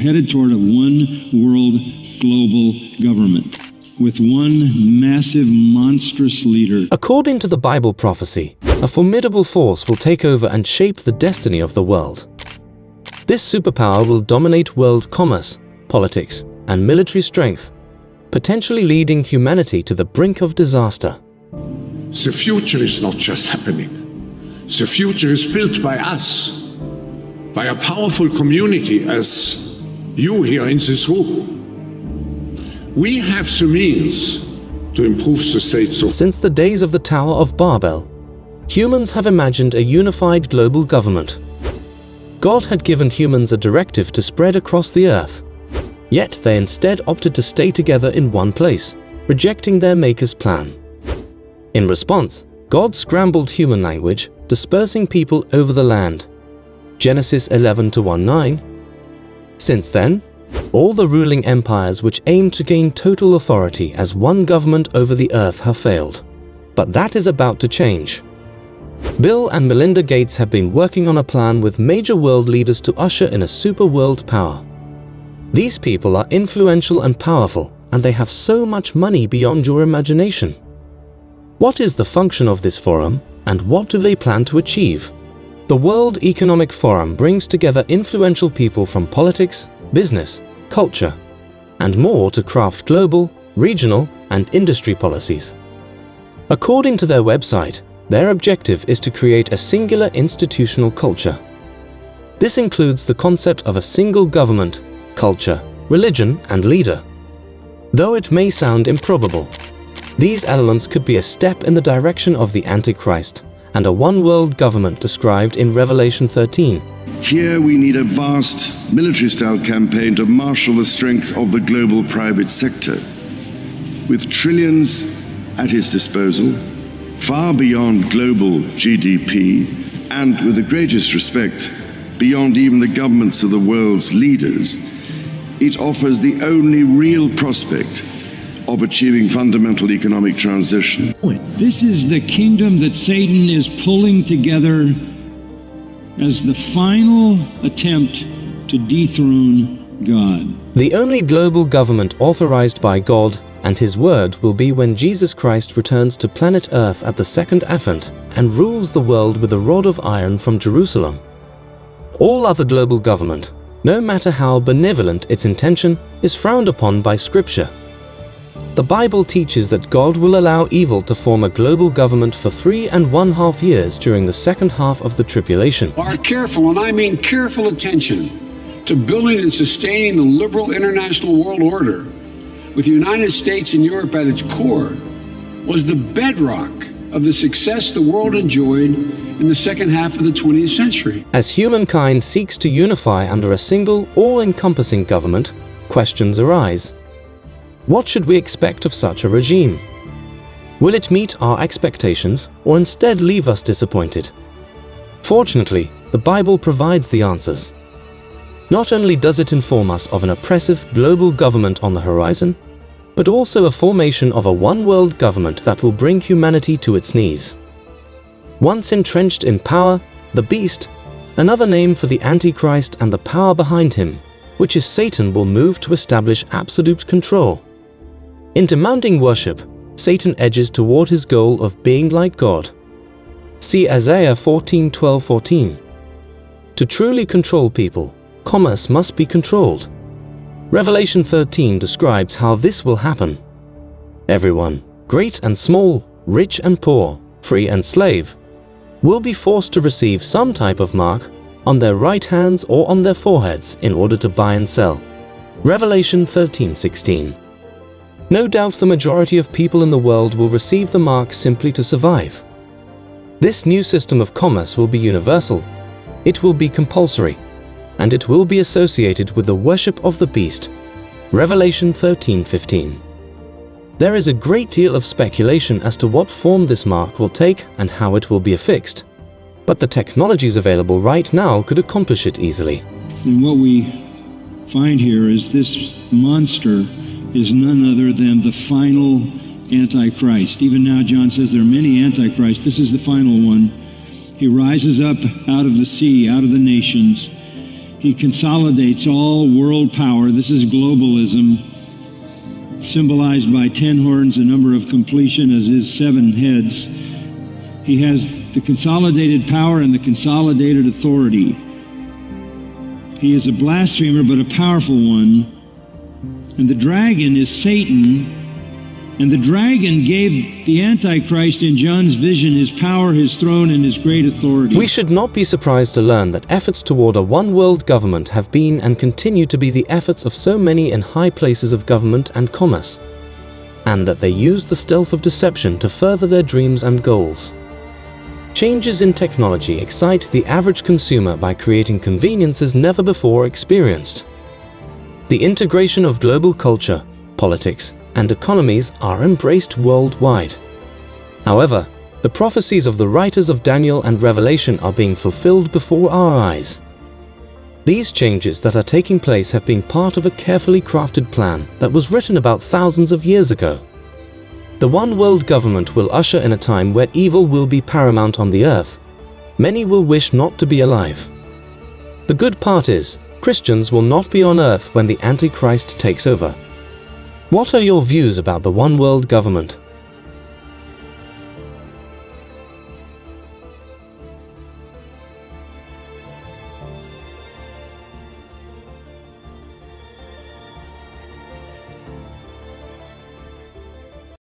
headed toward a one-world global government with one massive, monstrous leader. According to the Bible prophecy, a formidable force will take over and shape the destiny of the world. This superpower will dominate world commerce, politics, and military strength, potentially leading humanity to the brink of disaster. The future is not just happening. The future is built by us, by a powerful community as you here in this room. We have the means to improve the states of... Since the days of the Tower of Babel, humans have imagined a unified global government. God had given humans a directive to spread across the earth. Yet they instead opted to stay together in one place, rejecting their Maker's plan. In response, God scrambled human language, dispersing people over the land. Genesis 11-1-9. Since then, all the ruling empires which aimed to gain total authority as one government over the earth have failed. But that is about to change. Bill and Melinda Gates have been working on a plan with major world leaders to usher in a super world power. These people are influential and powerful, and they have so much money beyond your imagination. What is the function of this forum, and what do they plan to achieve? The World Economic Forum brings together influential people from politics, business, culture, and more to craft global, regional, and industry policies. According to their website, their objective is to create a singular institutional culture. This includes the concept of a single government, culture, religion, and leader. Though it may sound improbable, these elements could be a step in the direction of the Antichrist and a one-world government described in Revelation 13. Here we need a vast military-style campaign to marshal the strength of the global private sector. With trillions at its disposal, far beyond global GDP, and with the greatest respect, beyond even the governments of the world's leaders, it offers the only real prospect of achieving fundamental economic transition. This is the kingdom that Satan is pulling together as the final attempt to dethrone God. The only global government authorized by God and His Word will be when Jesus Christ returns to planet Earth at the Second Advent and rules the world with a rod of iron from Jerusalem. All other global government, no matter how benevolent its intention, is frowned upon by Scripture. The Bible teaches that God will allow evil to form a global government for 3.5 years during the second half of the tribulation. Our careful, and I mean careful, attention to building and sustaining the liberal international world order, with the United States and Europe at its core, was the bedrock of the success the world enjoyed in the second half of the 20th century. As humankind seeks to unify under a single, all-encompassing government, questions arise. What should we expect of such a regime? Will it meet our expectations or instead leave us disappointed? Fortunately, the Bible provides the answers. Not only does it inform us of an oppressive global government on the horizon, but also a formation of a one-world government that will bring humanity to its knees. Once entrenched in power, the beast, another name for the Antichrist and the power behind him, which is Satan, will move to establish absolute control. In demanding worship, Satan edges toward his goal of being like God. See Isaiah 14:12-14. To truly control people, commerce must be controlled. Revelation 13 describes how this will happen. Everyone, great and small, rich and poor, free and slave, will be forced to receive some type of mark on their right hands or on their foreheads in order to buy and sell. Revelation 13:16. No doubt the majority of people in the world will receive the mark simply to survive. This new system of commerce will be universal. It will be compulsory, and it will be associated with the worship of the beast. Revelation 13:15. There is a great deal of speculation as to what form this mark will take and how it will be affixed, but the technologies available right now could accomplish it easily. And what we find here is this monster is none other than the final Antichrist. Even now, John says there are many Antichrists. This is the final one. He rises up out of the sea, out of the nations. He consolidates all world power. This is globalism, symbolized by 10 horns, a number of completion, as his 7 heads. He has the consolidated power and the consolidated authority. He is a blasphemer, but a powerful one. And the dragon is Satan. And the dragon gave the Antichrist in John's vision his power, his throne, and his great authority. We should not be surprised to learn that efforts toward a one-world government have been and continue to be the efforts of so many in high places of government and commerce, and that they use the stealth of deception to further their dreams and goals. Changes in technology excite the average consumer by creating conveniences never before experienced. The integration of global culture, politics, and economies are embraced worldwide. However, the prophecies of the writers of Daniel and Revelation are being fulfilled before our eyes. These changes that are taking place have been part of a carefully crafted plan that was written about thousands of years ago. The one-world government will usher in a time where evil will be paramount on the earth. Many will wish not to be alive. The good part is, Christians will not be on earth when the Antichrist takes over. What are your views about the one-world government?